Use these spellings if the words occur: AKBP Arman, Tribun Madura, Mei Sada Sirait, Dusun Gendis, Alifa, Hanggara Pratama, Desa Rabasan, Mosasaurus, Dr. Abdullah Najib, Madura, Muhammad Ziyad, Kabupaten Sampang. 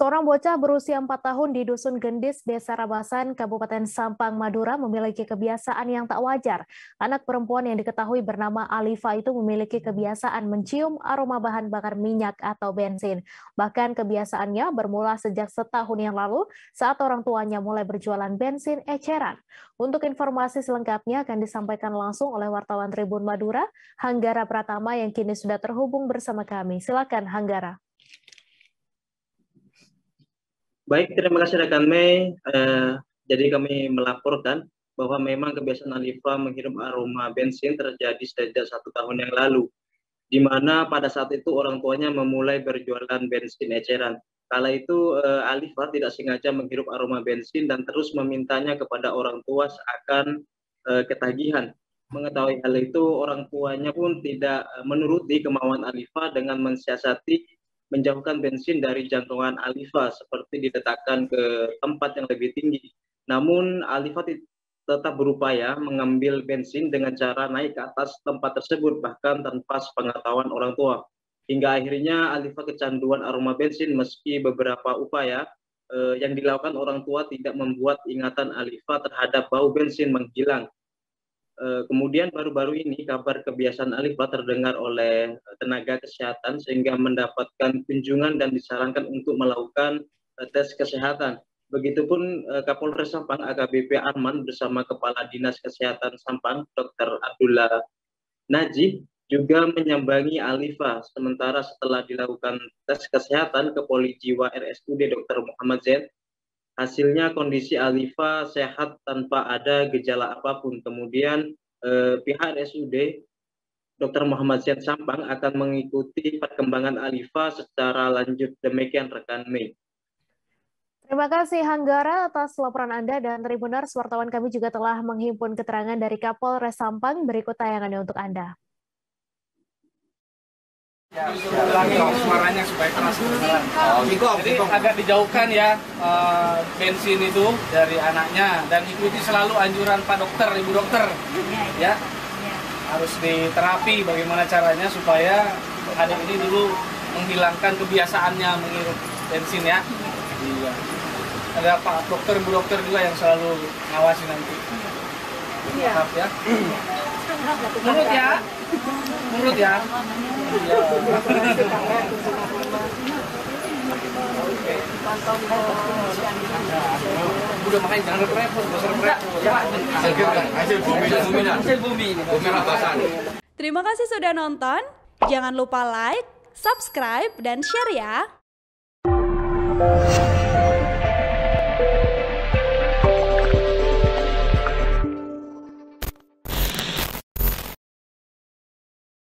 Seorang bocah berusia 4 tahun di Dusun Gendis, Desa Rabasan, Kabupaten Sampang, Madura memiliki kebiasaan yang tak wajar. Anak perempuan yang diketahui bernama Alifa itu memiliki kebiasaan mencium aroma bahan bakar minyak atau bensin. Bahkan kebiasaannya bermula sejak setahun yang lalu saat orang tuanya mulai berjualan bensin eceran. Untuk informasi selengkapnya akan disampaikan langsung oleh wartawan Tribun Madura, Hanggara Pratama yang kini sudah terhubung bersama kami. Silakan Hanggara. Baik, terima kasih rekan Mei. Jadi kami melaporkan bahwa memang kebiasaan Alifa menghirup aroma bensin terjadi sejak 1 tahun yang lalu, di mana pada saat itu orang tuanya memulai berjualan bensin eceran. Kala itu Alifa tidak sengaja menghirup aroma bensin dan terus memintanya kepada orang tua seakan ketagihan. Mengetahui hal itu, orang tuanya pun tidak menuruti kemauan Alifa dengan mensiasati menjauhkan bensin dari jangkauan Alifa seperti diletakkan ke tempat yang lebih tinggi. Namun Alifa tetap berupaya mengambil bensin dengan cara naik ke atas tempat tersebut bahkan tanpa sepengetahuan orang tua. Hingga akhirnya Alifa kecanduan aroma bensin meski beberapa upaya yang dilakukan orang tua tidak membuat ingatan Alifa terhadap bau bensin menghilang. Kemudian baru-baru ini kabar kebiasaan Alifa terdengar oleh tenaga kesehatan sehingga mendapatkan kunjungan dan disarankan untuk melakukan tes kesehatan. Begitupun Kapolres Sampang AKBP Arman bersama Kepala Dinas Kesehatan Sampang Dr. Abdullah Najib juga menyambangi Alifa. Sementara setelah dilakukan tes kesehatan ke Poli Jiwa RSUD Dr. Muhammad Ziyad, hasilnya kondisi Alifa sehat tanpa ada gejala apapun. Kemudian pihak RSUD Dr. Muhammad Ziyad Sampang akan mengikuti perkembangan Alifa secara lanjut. Demikian rekan Mei. Terima kasih Hanggara atas laporan Anda dan Tribuners. Wartawan kami juga telah menghimpun keterangan dari Kapolres Sampang. Berikut tayangannya untuk Anda. Ya, ulangi suaranya supaya keras. Jadi agak dijauhkan ya bensin itu dari anaknya dan ikuti selalu anjuran Pak Dokter, Ibu Dokter. Ya, harus diterapi bagaimana caranya supaya adik ini dulu menghilangkan kebiasaannya menghirup bensin ya. Iya. Ada Pak Dokter, Ibu Dokter juga yang selalu ngawasi nanti. Maaf ya. Menurut ya, menurut ya. Udah makan jangan repot, hasil bumi ini. Terima kasih sudah nonton. Jangan lupa like, subscribe, dan share ya.